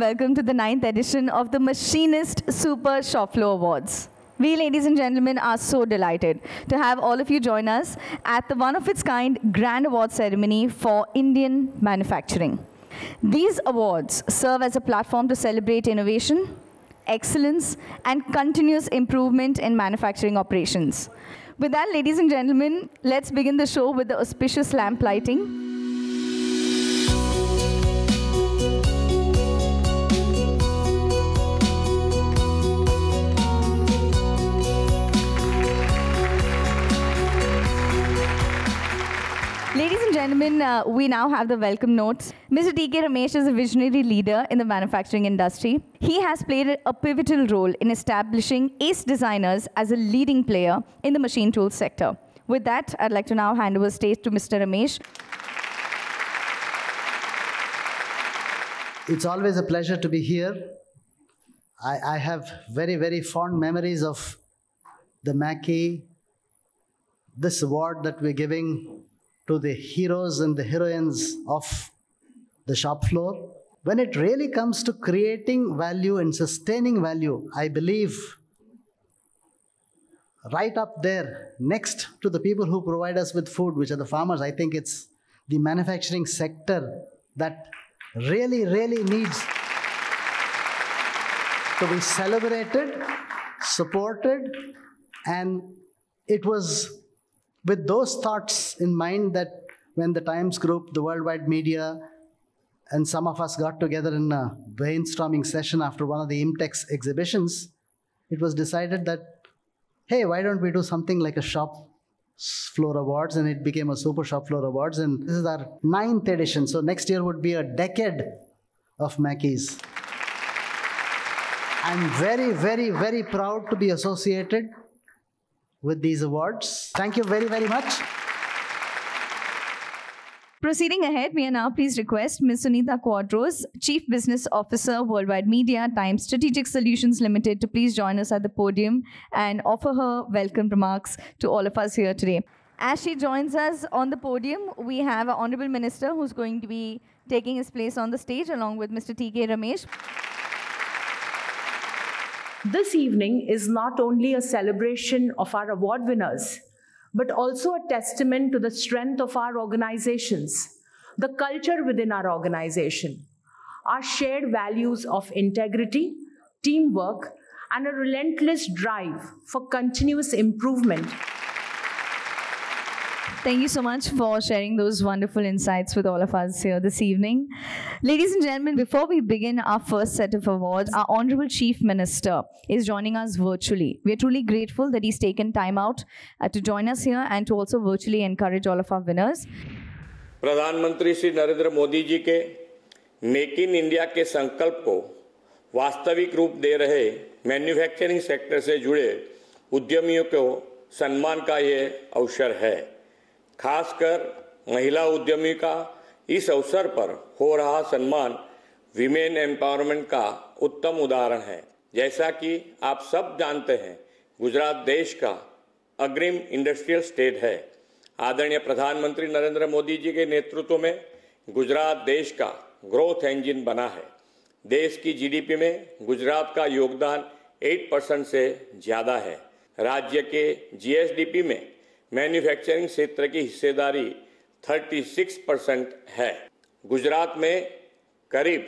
Welcome to the 9th edition of the Machinist Super Shopfloor Awards. We, ladies and gentlemen, are so delighted to have all of you join us at the one-of-its-kind Grand Award Ceremony for Indian Manufacturing. These awards serve as a platform to celebrate innovation, excellence, and continuous improvement in manufacturing operations. With that, ladies and gentlemen, let's begin the show with the auspicious lamp lighting. Ladies and gentlemen, we now have the welcome notes. Mr. T.K. Ramesh is a visionary leader in the manufacturing industry. He has played a pivotal role in establishing Ace Designers as a leading player in the machine tools sector. With that, I'd like to now hand over stage to Mr. Ramesh. It's always a pleasure to be here. I have very, very fond memories of the Mackey, this award that we're giving to the heroes and the heroines of the shop floor. When it really comes to creating value and sustaining value, I believe right up there, next to the people who provide us with food, which are the farmers, I think it's the manufacturing sector that really, really needs to be celebrated, supported, and it was with those thoughts in mind that when the Times Group, the Worldwide Media, and some of us got together in a brainstorming session after one of the IMTEX exhibitions, it was decided that, hey, why don't we do something like a shop floor awards? And it became a Super Shop Floor Awards. And this is our 9th edition. So next year would be a decade of Mackey's. I'm very, very, very proud to be associated with these awards. Thank you very, very much. Proceeding ahead, we are now pleased request Ms. Sunita Quadros, Chief Business Officer, Worldwide Media, Times Strategic Solutions Limited, to please join us at the podium and offer her welcome remarks to all of us here today. As she joins us on the podium, we have our Honorable Minister who's going to be taking his place on the stage along with Mr. T.K. Ramesh. This evening is not only a celebration of our award winners, but also a testament to the strength of our organizations, the culture within our organization, our shared values of integrity, teamwork, and a relentless drive for continuous improvement. Thank you so much for sharing those wonderful insights with all of us here this evening. Ladies and gentlemen, before we begin our first set of awards, our Honorable Chief Minister is joining us virtually. We are truly grateful that he's taken time out to join us here and to also virtually encourage all of our winners. Pradhan Mantri Shri Narendra Modi Ji ke Make in India ke sankalp ko vastavik roop de rahe manufacturing sector se jude udyamiyon ko सम्मान का ये अवसर है. खासकर महिला उद्यमी का इस अवसर पर हो रहा सम्मान विमेन एम्पावरमेंट का उत्तम उदाहरण है. जैसा कि आप सब जानते हैं, गुजरात देश का अग्रिम इंडस्ट्रियल स्टेट है. आदरणीय प्रधानमंत्री नरेंद्र मोदी जी के नेतृत्व में गुजरात देश का ग्रोथ इंजन बना है. देश की जीडीपी में गुजरात का योगदान 8% से ज़्यादा है. राज्य के जीएसडीपी में मैन्युफैक्चरिंग क्षेत्र की हिस्सेदारी 36% है. गुजरात में करीब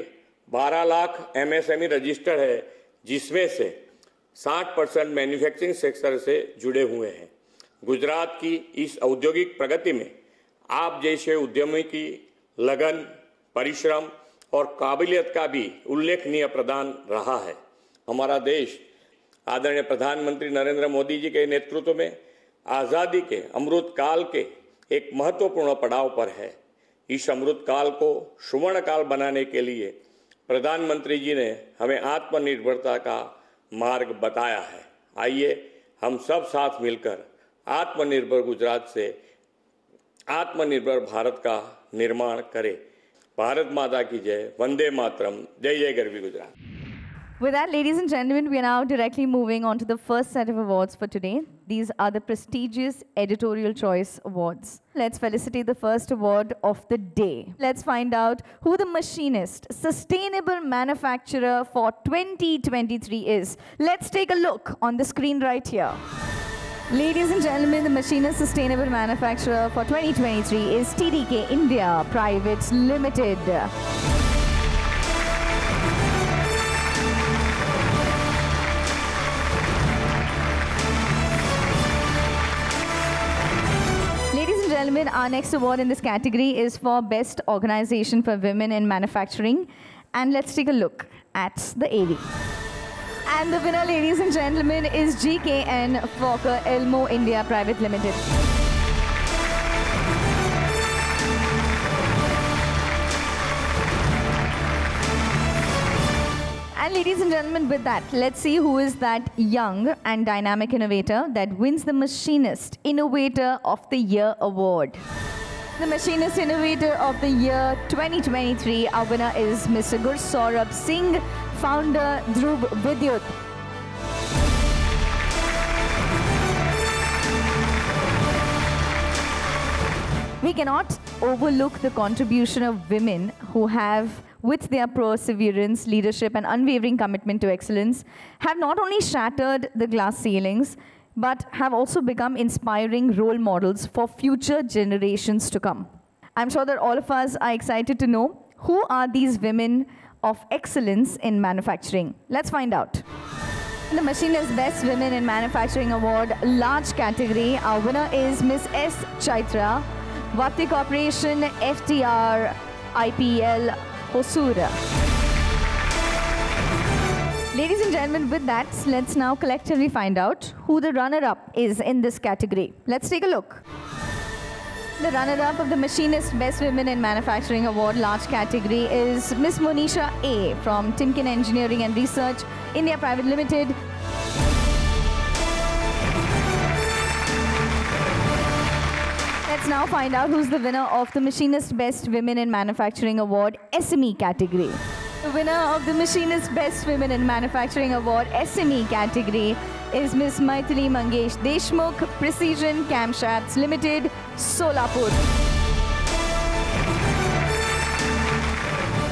12 लाख एमएसएमई रजिस्टर्ड है, जिसमें से 60% मैन्युफैक्चरिंग सेक्टर से जुड़े हुए हैं. गुजरात की इस औद्योगिक प्रगति में आप जैसे उद्यमी की लगन, परिश्रम और काबिलियत का भी उल्लेखनीय प्रदान रहा है. हमारा देश आदरणीय प्रधानमंत्री नरेंद्र मोदी जी के नेतृत्व में आज़ादी के अमृत काल के एक महत्वपूर्ण पड़ाव पर है. इस अमृत काल को सुवर्ण काल बनाने के लिए प्रधानमंत्री जी ने हमें आत्मनिर्भरता का मार्ग बताया है. आइए हम सब साथ मिलकर आत्मनिर्भर गुजरात से आत्मनिर्भर भारत का निर्माण करें. भारत माता की जय. वंदे मातरम. जय जय गर्वी Gujarat. With that, ladies and gentlemen, we are now directly moving on to the first set of awards for today. These are the prestigious Editorial Choice Awards. Let's felicitate the first award of the day. Let's find out who the Machinist Sustainable Manufacturer for 2023 is. Let's take a look on the screen right here. Ladies and gentlemen, the Machinist Sustainable Manufacturer for 2023 is TDK India Private Limited. Gentlemen, our next award in this category is for Best Organization for Women in Manufacturing. And let's take a look at the AV. And the winner, ladies and gentlemen, is GKN Fokker Elmo India Private Limited. And ladies and gentlemen, with that, let's see who is that young and dynamic innovator that wins the Machinist Innovator of the Year Award. The Machinist Innovator of the Year 2023, our winner is Mr. Gursaurabh Singh, founder Dhruv Vidyut. We cannot overlook the contribution of women who have, with their perseverance, leadership, and unwavering commitment to excellence, have not only shattered the glass ceilings, but have also become inspiring role models for future generations to come. I'm sure that all of us are excited to know who are these women of excellence in manufacturing. Let's find out. The Machinist Best Women in Manufacturing Award, large category. Our winner is Miss S. Chaitra, Vaptic Operation FTR, IPL, Hosura. Ladies and gentlemen, with that, let's now collectively find out who the runner-up is in this category. Let's take a look. The runner-up of the Machinist Best Women in Manufacturing Award large category is Miss Monisha A. from Timken Engineering and Research, India Private Limited. Let's now find out who's the winner of the Machinist Best Women in Manufacturing Award SME category. The winner of the Machinist Best Women in Manufacturing Award SME category is Ms. Maitili Mangesh Deshmukh, Precision Camshafts Limited, Solapur.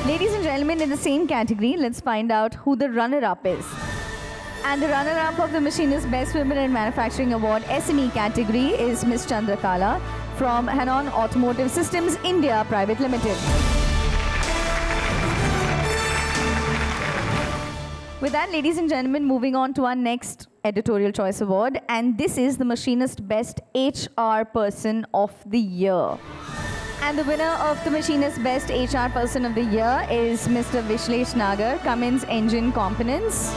Ladies and gentlemen, in the same category, let's find out who the runner-up is. And the runner-up of the Machinist Best Women in Manufacturing Award SME category is Ms. Chandrakala from Hanon Automotive Systems India Private Limited. With that, ladies and gentlemen, moving on to our next Editorial Choice Award, and this is the Machinist Best HR Person of the Year. And the winner of the Machinist Best HR Person of the Year is Mr. Vishlesh Nagar, Cummins Engine Components.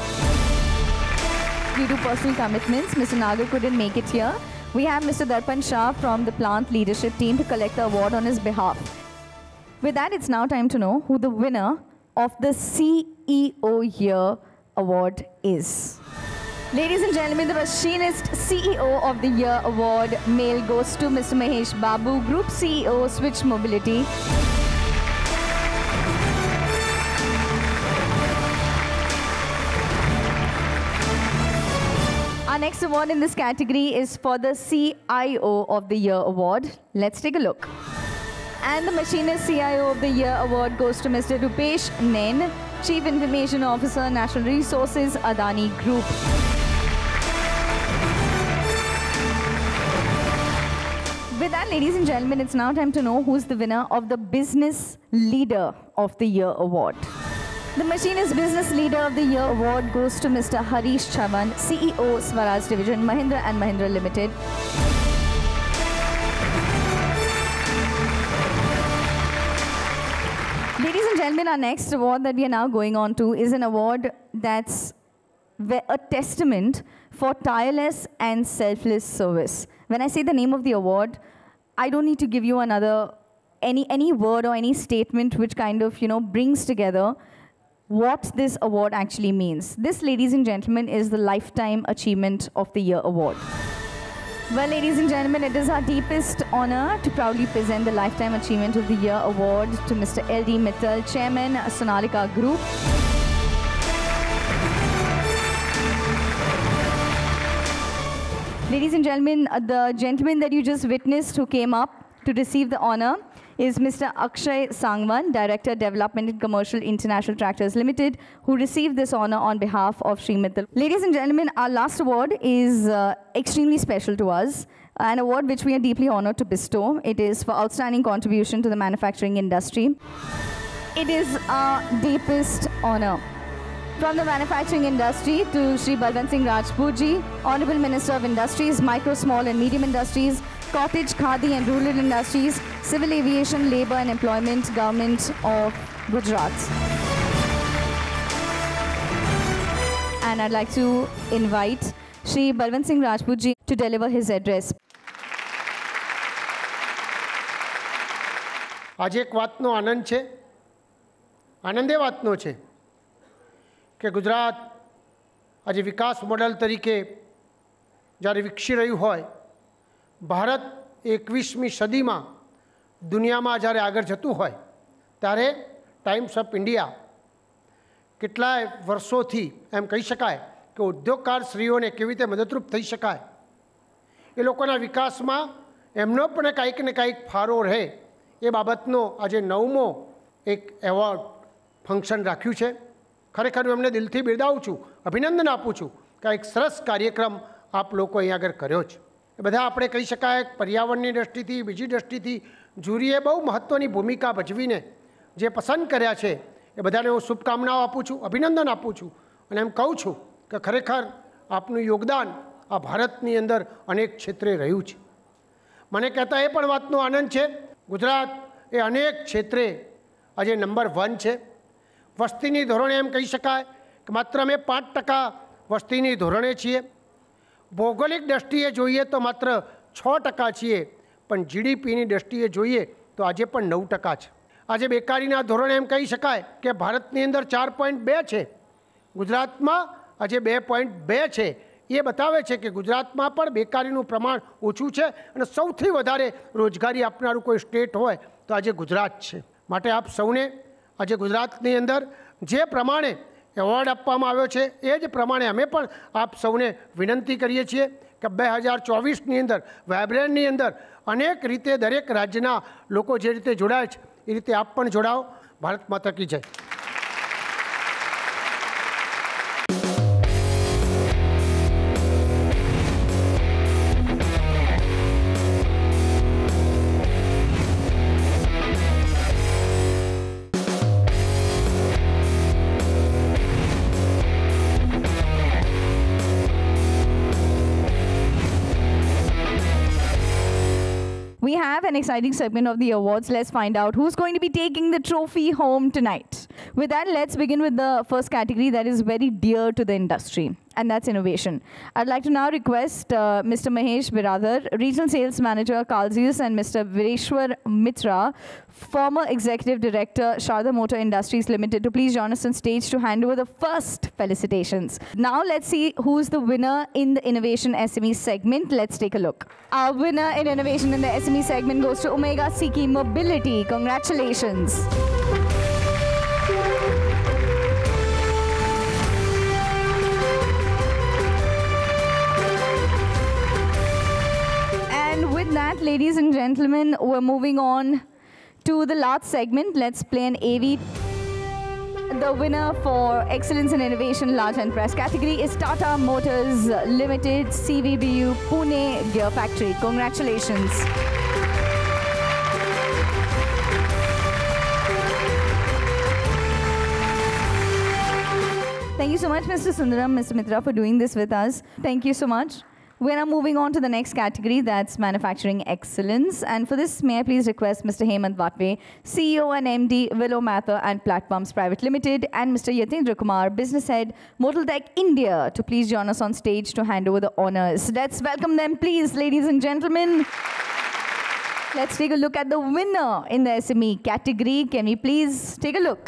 Due to personal commitments, Mr. Nagar couldn't make it here. We have Mr. Darpan Shah from the plant leadership team to collect the award on his behalf. With that, it's now time to know who the winner of the CEO Year Award is. Ladies and gentlemen, the Machinist CEO of the Year Award male goes to Mr. Mahesh Babu, Group CEO, Switch Mobility. Our next award in this category is for the CIO of the Year Award. Let's take a look. And the Machinist CIO of the Year Award goes to Mr. Rupesh Nain, Chief Information Officer, National Resources, Adani Group. With that, ladies and gentlemen, it's now time to know who's the winner of the Business Leader of the Year Award. The Machinist Business Leader of the Year Award goes to Mr. Harish Chavan, CEO, Swaraj Division, Mahindra & Mahindra Limited. Ladies and gentlemen, our next award that we are now going on to is an award that's a testament for tireless and selfless service. When I say the name of the award, I don't need to give you another any word or any statement which kind of, brings together what this award actually means. This, ladies and gentlemen, is the Lifetime Achievement of the Year Award. Well, ladies and gentlemen, it is our deepest honor to proudly present the Lifetime Achievement of the Year Award to Mr. L.D. Mittal, Chairman, Sonalika Group. Ladies and gentlemen, the gentleman that you just witnessed who came up to receive the honor is Mr. Akshay Sangwan, Director, Development and Commercial International Tractors Limited, who received this honor on behalf of Sri Mittal. Ladies and gentlemen, our last award is extremely special to us, an award which we are deeply honored to bestow. It is for outstanding contribution to the manufacturing industry. It is our deepest honor. From the manufacturing industry to Sri Balwan Singh Rajpurji, Honorable Minister of Industries, Micro, Small and Medium Industries, Cottage, Khadi and Rural Industries, Civil Aviation, Labour and Employment, Government of Gujarat. And I'd like to invite Shri Balwan Singh Rajputji to deliver his address. आज एक बात no आनंद छे, आनंदे बात no छे कि गुजरात आज विकास model तरीके जारी विकसित रही होय भारत 21મી સદીમાં દુનિયામાં જ્યારે આગળ જતું હોય ત્યારે ટાઈમ્સ ઓફ ઇન્ડિયા કેટલાય વર્ષોથી એમ કહી શકાય કે ઉદ્યોગકારશ્રીઓને કેવી રીતે મદદરૂપ થઈ શકાય એ લોકોના વિકાસમાં એમનો પણ કાંઈક ને કાંઈક ફાળો રહે એ બાબતનો આજે 9મો એક એવોર્ડ ફંક્શન રાખ્યું છે ખરેખર હું એમને દિલથી બિરદાવું છું અભિનંદન આપું છું કે એક સરસ કાર્યક્રમ આપ લોકો અહીં આગળ કર્યો છે બધા આપણે કહી શકાય પર્યાવરણની દ્રષ્ટિથી બીજી દ્રષ્ટિથી જુરીએ બહુ મહત્ત્વની ભૂમિકા ભજવીને જે પસંદ કર્યા છે એ બધાને હું શુભકામનાઓ આપું છું અભિનંદન આપું છું અને એમ કહું છું કે ખરેખર આપનું યોગદાન આ ભારતની અંદર અનેક ક્ષેત્રે રહ્યું છે મને કહેતા એ પણ વાતનો આનંદ છે ગુજરાત એ અનેક ક્ષેત્રે આજે નંબર 1 છે વસ્તીની ધોરણે એમ કહી શકાય કે માત્ર અમે 5% વસ્તીની ધોરણે છીએ ભૌગોલિક દ્રષ્ટિએ જોઈએ તો માત્ર 6% છીએ પણ જીડીપીની દ્રષ્ટિએ જોઈએ તો આજે પણ 9% છે આજે બેકારીના ધોરણે એમ કહી શકાય કે ભારતની અંદર 4.2 છે ગુજરાતમાં આજે 2.2 છે એ બતાવે છે કે ગુજરાતમાં પણ બેકારીનું પ્રમાણ ઓછું છે અને સૌથી વધારે રોજગારી આપનારું કોઈ સ્ટેટ હોય તો આજે ગુજરાત છે માટે આપ સૌને આજે ગુજરાતની અંદર જે પ્રમાણે એવોર્ડ આપવામાં આવ્યો છે એ જ પ્રમાણે અમે પણ આપ સૌને વિનંતી કરીએ છીએ કે 2024ની અંદર વાઇબ્રન્ટની અંદર અનેક રીતે દરેક રાજ્યના લોકો જે રીતે જોડાય છે એ રીતે આપ પણ જોડાઓ ભારત માતા કી જય We have an exciting segment of the awards. Let's find out who's going to be taking the trophy home tonight. With that, let's begin with the first category that is very dear to the industry, and that's innovation. I'd like to now request Mr. Mahesh Biradhar, Regional Sales Manager, Carl Zeiss, and Mr. Bireshwar Mitra, former Executive Director, Sharda Motor Industries Limited, to please join us on stage to hand over the first felicitations. Now let's see who's the winner in the Innovation SME segment. Let's take a look. Our winner in Innovation in the SME segment goes to Omega CK Mobility. Congratulations. With that, ladies and gentlemen, we're moving on to the last segment. Let's play an AV. The winner for Excellence in Innovation Large Enterprise category is Tata Motors Limited, CVBU, Pune Gear Factory. Congratulations. Thank you so much, Mr. Sundaram, Mr. Mitra, for doing this with us. Thank you so much. We are now moving on to the next category, that's Manufacturing Excellence. And for this, may I please request Mr. Hemant Watwe, CEO and MD, Willow Mather and Platforms Private Limited, and Mr. Yatindra Kumar, Business Head, Moteltech India, to please join us on stage to hand over the honors. Let's welcome them, please, ladies and gentlemen. Let's take a look at the winner in the SME category. Can we please take a look?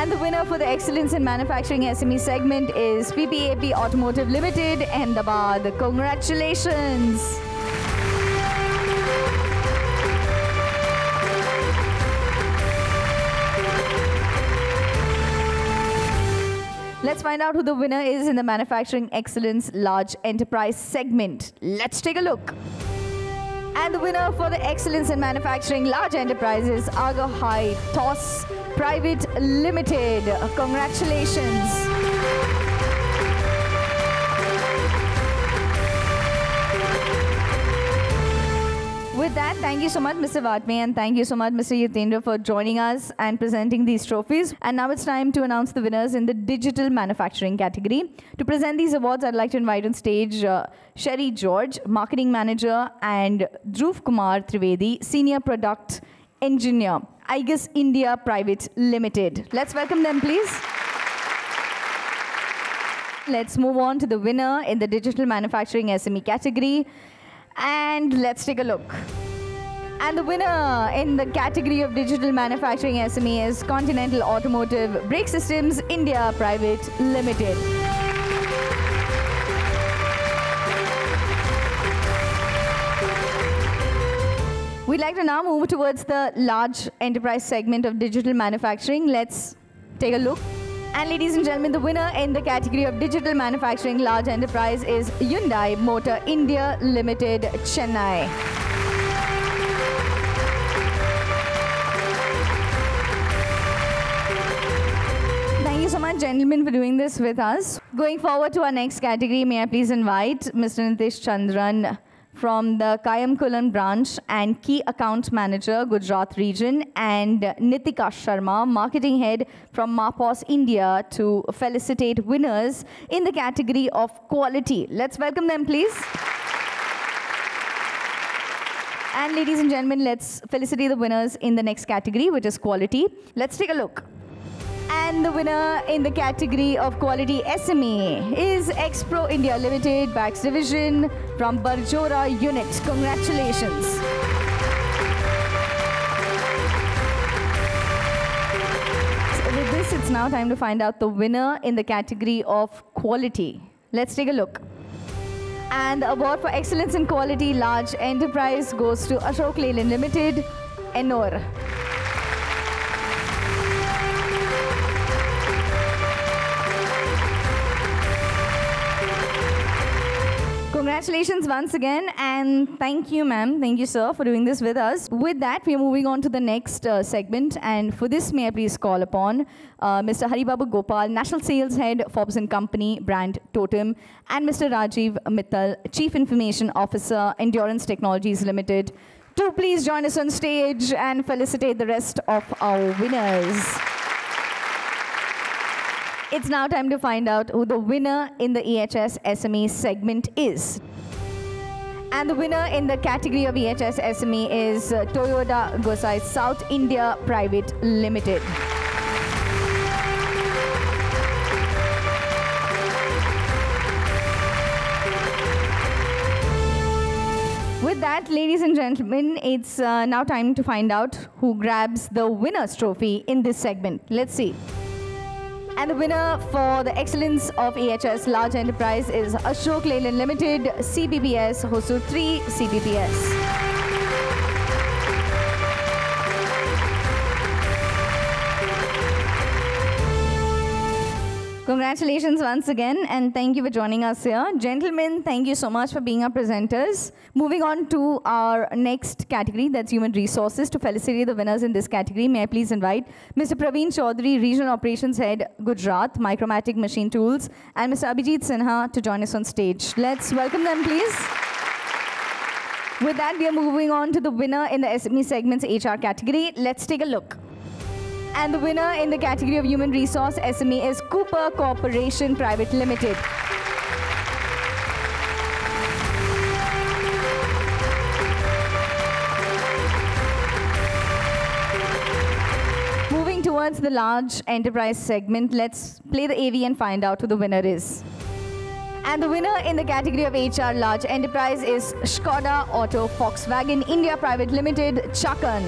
And the winner for the Excellence in Manufacturing SME segment is PPAP Automotive Limited, Ahmedabad. Congratulations. Let's find out who the winner is in the Manufacturing Excellence Large Enterprise segment. Let's take a look. And the winner for the Excellence in Manufacturing Large Enterprises, Argo Hytos Private Limited. Congratulations. With that, thank you so much, Mr. Watwe, and thank you so much, Mr. Yatendra, for joining us and presenting these trophies. And now it's time to announce the winners in the digital manufacturing category. To present these awards, I'd like to invite on stage Sherry George, Marketing Manager, and Dhruv Kumar Trivedi, Senior Product Engineer, IGUS India Private Limited. Let's welcome them, please. Let's move on to the winner in the digital manufacturing SME category. And let's take a look. And the winner in the category of digital manufacturing SME is Continental Automotive Brake Systems India Private Limited. We'd like to now move towards the large enterprise segment of digital manufacturing. Let's take a look. And ladies and gentlemen, the winner in the category of Digital Manufacturing Large Enterprise is Hyundai Motor India Limited, Chennai. Thank you so much, gentlemen, for doing this with us. Going forward to our next category, may I please invite Mr. Nitesh Chandran from the Kayamkulam branch and Key Account Manager, Gujarat Region, and Nitika Sharma, Marketing Head from Marposs India, to felicitate winners in the category of quality. Let's welcome them, please. And ladies and gentlemen, let's felicitate the winners in the next category, which is quality. Let's take a look. And the winner in the category of Quality SME is Expro India Limited, Bags Division, from Barjora Unit. Congratulations. So with this, it's now time to find out the winner in the category of Quality. Let's take a look. And the award for Excellence in Quality Large Enterprise goes to Ashok Leyland Limited, Ennore. Congratulations once again, and thank you, ma'am, thank you, sir, for doing this with us. With that, we are moving on to the next segment, and for this, may I please call upon Mr. Haribabu Gopal, National Sales Head, Forbes & Company, Brand Totem, and Mr. Rajiv Mittal, Chief Information Officer, Endurance Technologies Limited. Do please join us on stage and felicitate the rest of our winners. It's now time to find out who the winner in the EHS SME segment is. And the winner in the category of EHS SME is Toyota Gosai South India Private Limited. With that, ladies and gentlemen, it's now time to find out who grabs the winner's trophy in this segment. Let's see. And the winner for the Excellence of EHS Large Enterprise is Ashok Leyland Limited, CBPS, Hosur 3, CBPS. Congratulations once again, and thank you for joining us here. Gentlemen, thank you so much for being our presenters. Moving on to our next category, that's Human Resources. To felicitate the winners in this category, may I please invite Mr. Praveen Chaudhary, Regional Operations Head, Gujarat, Micromatic Machine Tools, and Mr. Abhijit Sinha to join us on stage. Let's welcome them, please. With that, we are moving on to the winner in the SME segments HR category. Let's take a look. And the winner in the category of Human Resource SME is Cooper Corporation Private Limited. Towards the large enterprise segment, let's play the AV and find out who the winner is. And the winner in the category of HR Large Enterprise is Skoda Auto Volkswagen India Private Limited, Chakan.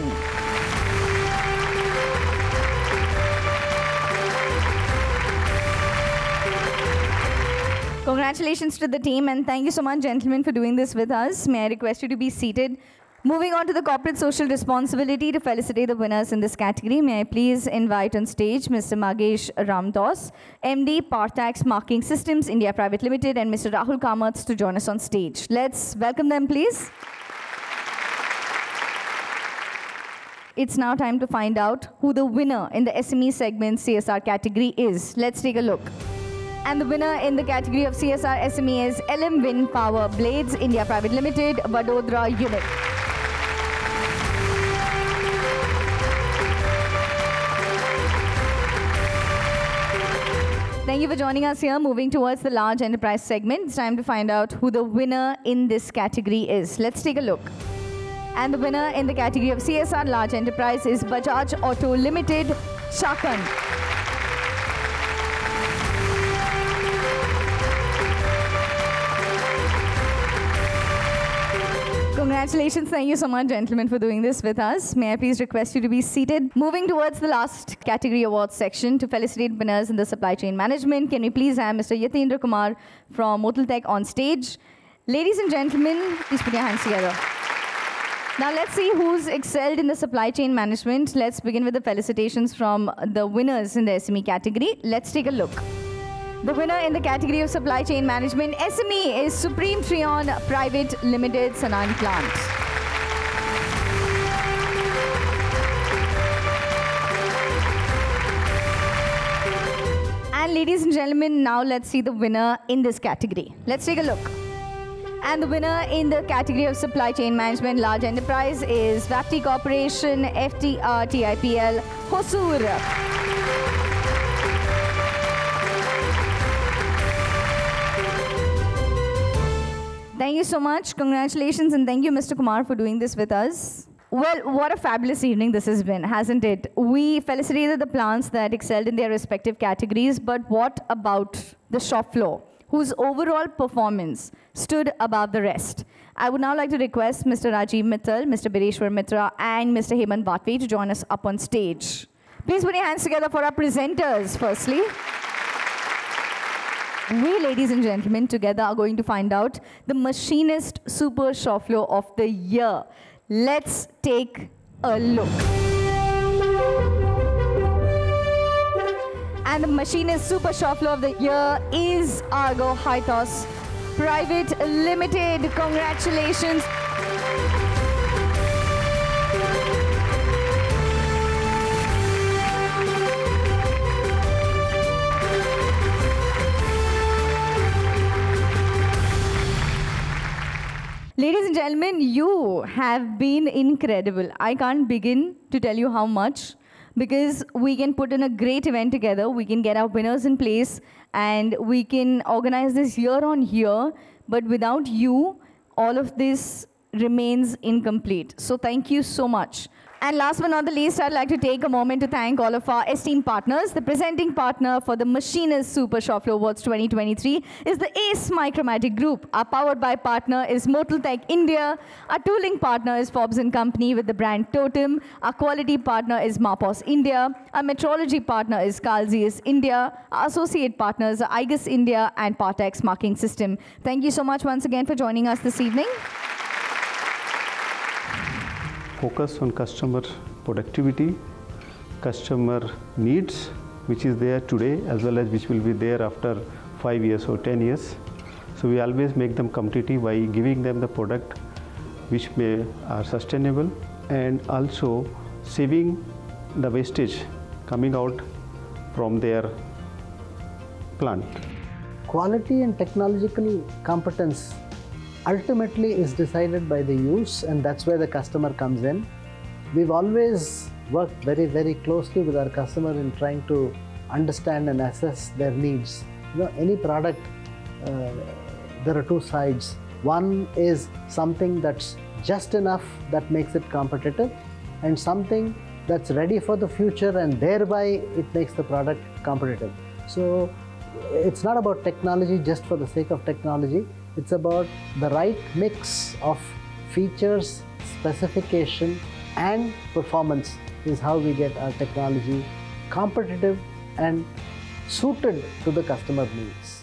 Congratulations to the team, and thank you so much, gentlemen, for doing this with us. May I request you to be seated Moving on to the corporate social responsibility, to felicitate the winners in this category, may I please invite on stage Mr. Mahesh Ramdas, MD, Partax Marking Systems, India Private Limited, and Mr. Rahul Kamath to join us on stage. Let's welcome them, please. It's now time to find out who the winner in the SME segment CSR category is. Let's take a look. And the winner in the category of CSR SME is LM Win Power Blades, India Private Limited, Vadodara Unit. Thank you for joining us here. Moving towards the large enterprise segment, it's time to find out who the winner in this category is. Let's take a look. And the winner in the category of CSR large enterprise is Bajaj Auto Limited, Chakan. Congratulations. Thank you so much, gentlemen, for doing this with us. May I please request you to be seated. Moving towards the last category awards section, to felicitate winners in the supply chain management, can we please have Mr. Yatindra Kumar from Motiltech on stage. Ladies and gentlemen, please put your hands together. Now let's see who's excelled in the supply chain management. Let's begin with the felicitations from the winners in the SME category. Let's take a look. The winner in the category of supply chain management SME is Supreme Trion Private Limited, Sanand Plant. And ladies and gentlemen, now let's see the winner in this category. Let's take a look. And the winner in the category of supply chain management large enterprise is Vaptic Operation FTR TIPL, Hosur. Thank you so much. Congratulations, and thank you, Mr. Kumar, for doing this with us. Well, what a fabulous evening this has been, hasn't it? We felicitated the plants that excelled in their respective categories, but what about the shop floor, whose overall performance stood above the rest? I would now like to request Mr. Rajiv Mittal, Mr. Bireshwar Mitra, and Mr. Hemant Watwe to join us up on stage. Please put your hands together for our presenters, firstly. We, ladies and gentlemen, together are going to find out the Machinist Super Shop Floor of the Year. Let's take a look. And the Machinist Super Shop Floor of the Year is Argo Hytos Private Limited. Congratulations. Ladies and gentlemen, you have been incredible. I can't begin to tell you how much, because we can put in a great event together, we can get our winners in place, and we can organize this year on year, but without you, all of this remains incomplete. So thank you so much. And last but not the least, I'd like to take a moment to thank all of our esteemed partners. The presenting partner for the Machinist Super Shop Floor Awards 2023 is the Ace Micromatic Group. Our powered by partner is Motiltech India. Our tooling partner is Forbes & Company with the brand Totem. Our quality partner is Marposs India. Our metrology partner is Carl Zeiss India. Our associate partners are IGUS India and Partax Marking System. Thank you so much once again for joining us this evening. Focus on customer productivity, customer needs, which is there today as well as which will be there after 5 years or 10 years. So we always make them competitive by giving them the product which are sustainable and also saving the wastage coming out from their plant. Quality and technological competence ultimately is decided by the use, and that's where the customer comes in. We've always worked very closely with our customer in trying to understand and assess their needs. You know, any product, there are two sides. One is something that's just enough that makes it competitive, and something that's ready for the future and thereby it makes the product competitive. So it's not about technology just for the sake of technology. It's about the right mix of features, specification, and performance is how we get our technology competitive and suited to the customer needs.